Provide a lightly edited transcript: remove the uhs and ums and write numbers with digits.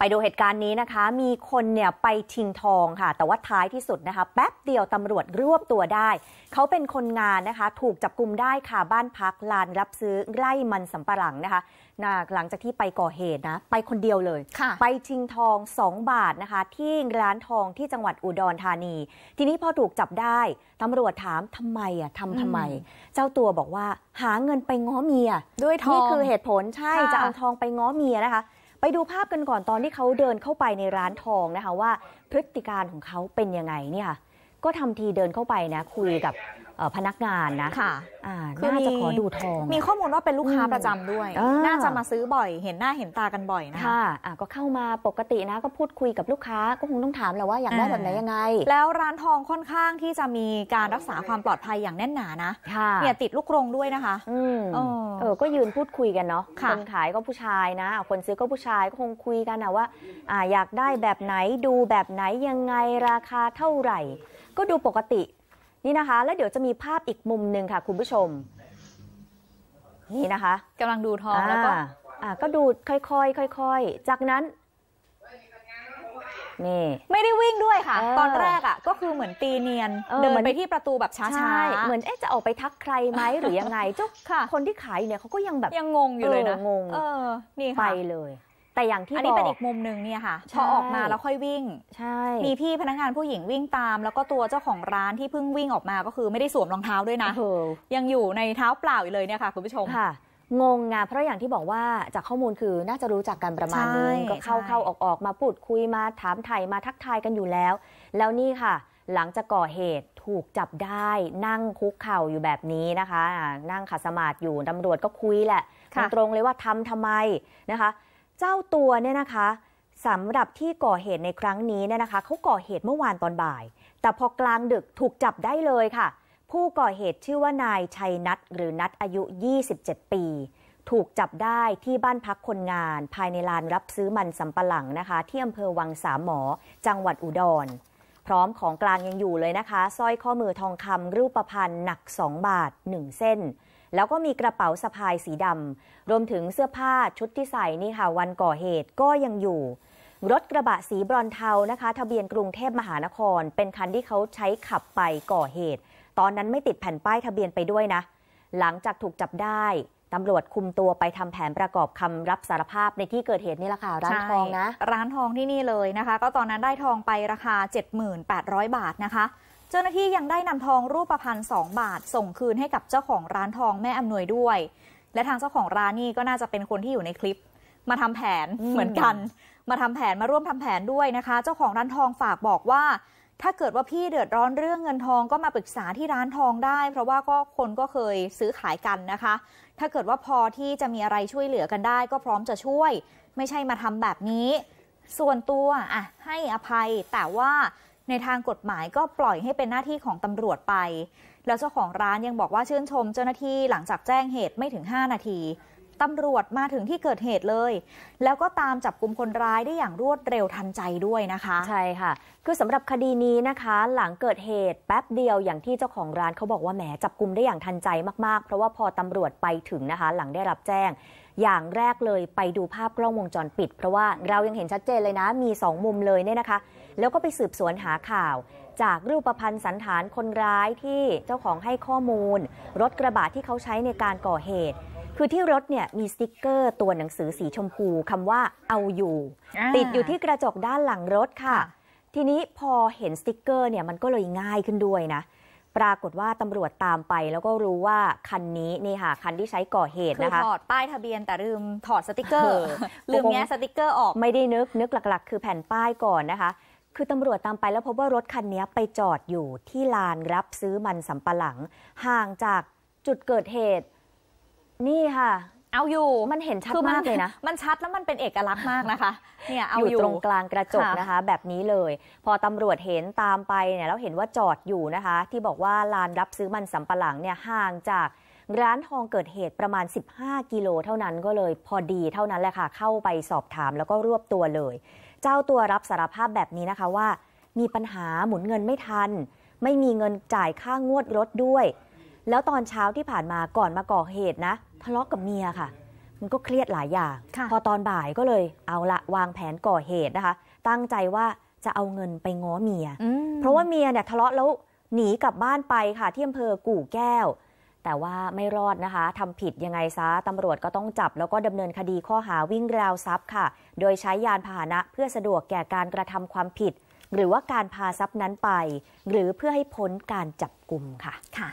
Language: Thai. ไปดูเหตุการณ์นี้นะคะมีคนเนี่ยไปชิงทองค่ะแต่ว่าท้ายที่สุดนะคะแป๊บเดียวตำรวจรวบตัวได้เขาเป็นคนงานนะคะถูกจับกุมได้ค่ะบ้านพักลานรับซื้อไร่มันสำปะหลังนะคะหลังจากที่ไปก่อเหตุนะไปคนเดียวเลยไปชิงทอง2 บาทนะคะที่ร้านทองที่จังหวัดอุดรธานีทีนี้พอถูกจับได้ตำรวจถามทำไมทำไมเจ้าตัวบอกว่าหาเงินไปง้อเมียด้วยทองนี่คือเหตุผลใช่จะเอาทองไปง้อเมียนะคะไปดูภาพกันก่อนตอนที่เขาเดินเข้าไปในร้านทองนะคะว่าพฤติการของเขาเป็นยังไงเนี่ยค่ะก็ทำทีเดินเข้าไปนะคุยกับพนักงานนะค่ะน่าจะขอดูทองมีข้อมูลว่าเป็นลูกค้าประจำด้วยน่าจะมาซื้อบ่อยเห็นหน้าเห็นตากันบ่อยนะคะก็เข้ามาปกตินะก็พูดคุยกับลูกค้าก็คงต้องถามแหละว่าอยากได้แบบไหนยังไงแล้วร้านทองค่อนข้างที่จะมีการรักษาความปลอดภัยอย่างแน่นหนานะเนี่ยติดลูกกรงด้วยนะคะก็ยืนพูดคุยกันเนาะคนขายก็ผู้ชายนะคนซื้อก็ผู้ชายก็คงคุยกันนะว่าอยากได้แบบไหนดูแบบไหนยังไงราคาเท่าไหร่ก็ดูปกตินี่นะคะแล้วเดี๋ยวจะมีภาพอีกมุมหนึ่งค่ะคุณผู้ชมนี่นะคะกำลังดูทองแล้วก็ดูค่อยๆจากนั้นนี่ไม่ได้วิ่งด้วยค่ะตอนแรกก็คือเหมือนตีเนียนเดินไปที่ประตูแบบช้าๆเหมือนจะออกไปทักใครไหมหรือยังไงเจ้าคนที่ขายเนี่ยเขาก็ยังแบบยังงงอยู่เลยนะงงนี่ไปเลยแต่อย่างที่อันนี้เป็นอีกมุมหนึ่งเนี่ยค่ะพอออกมาแล้วค่อยวิ่งใช่มีพี่พนักงานผู้หญิงวิ่งตามแล้วก็ตัวเจ้าของร้านที่เพิ่งวิ่งออกมาก็คือไม่ได้สวมรองเท้าด้วยนะยังอยู่ในเท้าเปล่าอยู่เลยเนี่ยค่ะคุณผู้ชมค่ะงงไงเพราะอย่างที่บอกว่าจากข้อมูลคือน่าจะรู้จักกันประมาณนึงก็เข้าออกมาพูดคุยมาถามไถ่มาทักทายกันอยู่แล้วแล้วนี่ค่ะหลังจากก่อเหตุถูกจับได้นั่งคุกเข่าอยู่แบบนี้นะคะนั่งขัดสมาธิอยู่ตำรวจก็คุยแหละตรงเลยว่าทำไมนะคะเจ้าตัวเนี่ยนะคะสำหรับที่ก่อเหตุในครั้งนี้เนี่ยนะคะเขาก่อเหตุเมื่อวานตอนบ่ายแต่พอกลางดึกถูกจับได้เลยค่ะผู้ก่อเหตุชื่อว่านายชัยนัทหรือนัทอายุ27ปีถูกจับได้ที่บ้านพักคนงานภายในลานรับซื้อมันสำปะหลังนะคะที่อำเภอวังสามหมอจังหวัดอุดรพร้อมของกลางยังอยู่เลยนะคะสร้อยข้อมือทองคำรูปพรรณหนัก2 บาท1 เส้นแล้วก็มีกระเป๋าสะพายสีดำรวมถึงเสื้อผ้าชุดที่ใส่นี่ค่ะวันก่อเหตุก็ยังอยู่รถกระบะสีบรอนเทานะคะทะเบียนกรุงเทพมหานครเป็นคันที่เขาใช้ขับไปก่อเหตุตอนนั้นไม่ติดแผ่นป้ายทะเบียนไปด้วยนะหลังจากถูกจับได้ตำรวจคุมตัวไปทำแผนประกอบคำรับสารภาพในที่เกิดเหตุนี่แหละค่ะร้านทองนะร้านทองที่นี่เลยนะคะก็ตอนนั้นได้ทองไปราคา 78,000 บาทนะคะเจ้าหน้าที่ยังได้นำทองรูปพรรณ2 บาทส่งคืนให้กับเจ้าของร้านทองแม่อำนวยด้วยและทางเจ้าของร้านนี่ก็น่าจะเป็นคนที่อยู่ในคลิปมาทำแผนเหมือนกันมาร่วมทำแผนด้วยนะคะเจ้าของร้านทองฝากบอกว่าถ้าเกิดว่าพี่เดือดร้อนเรื่องเงินทองก็มาปรึกษาที่ร้านทองได้เพราะว่าก็คนก็เคยซื้อขายกันนะคะถ้าเกิดว่าพอที่จะมีอะไรช่วยเหลือกันได้ก็พร้อมจะช่วยไม่ใช่มาทำแบบนี้ส่วนตัวให้อภัยแต่ว่าในทางกฎหมายก็ปล่อยให้เป็นหน้าที่ของตำรวจไปแล้วเจ้าของร้านยังบอกว่าชื่นชมเจ้าหน้าที่หลังจากแจ้งเหตุไม่ถึง5นาทีตำรวจมาถึงที่เกิดเหตุเลยแล้วก็ตามจับกุมคนร้ายได้อย่างรวดเร็วทันใจด้วยนะคะใช่ค่ะคือสำหรับคดีนี้นะคะหลังเกิดเหตุแป๊บเดียวอย่างที่เจ้าของร้านเขาบอกว่าแหมจับกุมได้อย่างทันใจมากๆเพราะว่าพอตำรวจไปถึงนะคะหลังได้รับแจ้งอย่างแรกเลยไปดูภาพกล้องวงจรปิดเพราะว่าเรายังเห็นชัดเจนเลยนะมี2มุมเลยเนี่ยนะคะแล้วก็ไปสืบสวนหาข่าวจากรูปพรรณสันฐานคนร้ายที่เจ้าของให้ข้อมูลรถกระบะที่เขาใช้ในการก่อเหตุคือที่รถเนี่ยมีสติ๊กเกอร์ตัวหนังสือสีชมพูคำว่าเอาอยู่ติดอยู่ที่กระจกด้านหลังรถค่ะทีนี้พอเห็นสติ๊กเกอร์เนี่ยมันก็เลยง่ายขึ้นด้วยนะปรากฏว่าตำรวจตามไปแล้วก็รู้ว่าคันนี้นี่ค่ะคันที่ใช้ก่อเหตุนะคะถอดป้ายทะเบียนแต่ลืมถอดสติ๊กเกอร์ลืมแง้สติ๊กเกอร์ออกไม่ได้นึกหลักๆคือแผ่นป้ายก่อนนะคะคือตำรวจตามไปแล้วพบว่ารถคันนี้ไปจอดอยู่ที่ลานรับซื้อมันสำปะหลังห่างจากจุดเกิดเหตุนี่ค่ะเอาอยู่มันเห็นชัดมากเลยนะมันชัดแล้วมันเป็นเอกลักษณ์มากนะคะเนี่ยเอาอยู่ตรงกลางกระจกนะคะแบบนี้เลยพอตำรวจเห็นตามไปเนี่ยแล้วเห็นว่าจอดอยู่นะคะที่บอกว่าลานรับซื้อมันสำปะหลังเนี่ยห่างจากร้านทองเกิดเหตุประมาณ15กิโลเท่านั้นก็เลยพอดีเท่านั้นแหละค่ะเข้าไปสอบถามแล้วก็รวบตัวเลยเจ้าตัวรับสารภาพแบบนี้นะคะว่ามีปัญหาหมุนเงินไม่ทันไม่มีเงินจ่ายค่างวดรถด้วยแล้วตอนเช้าที่ผ่านมาก่อนมาก่อเหตุนะทะเลาะกับเมียค่ะ มันก็เครียดหลายอย่างพอตอนบ่ายก็เลยเอาละวางแผนก่อเหตุนะคะตั้งใจว่าจะเอาเงินไปง้อเมียเพราะว่าเมียเนี่ยทะเลาะแล้วหนีกลับบ้านไปค่ะที่อำเภอกู่แก้วแต่ว่าไม่รอดนะคะทำผิดยังไงซะตำรวจก็ต้องจับแล้วก็ดำเนินคดีข้อหาวิ่งราวทรัพย์ค่ะโดยใช้ยานพาหนะเพื่อสะดวกแก่การกระทำความผิดหรือว่าการพาทรัพย์นั้นไปหรือเพื่อให้พ้นการจับกุมค่ะ